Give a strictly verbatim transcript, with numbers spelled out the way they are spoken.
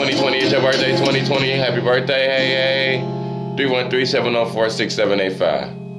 twenty twenty. It's your birthday, twenty twenty. Happy birthday. Hey, hey. three one three, seven oh four, six seven eight five.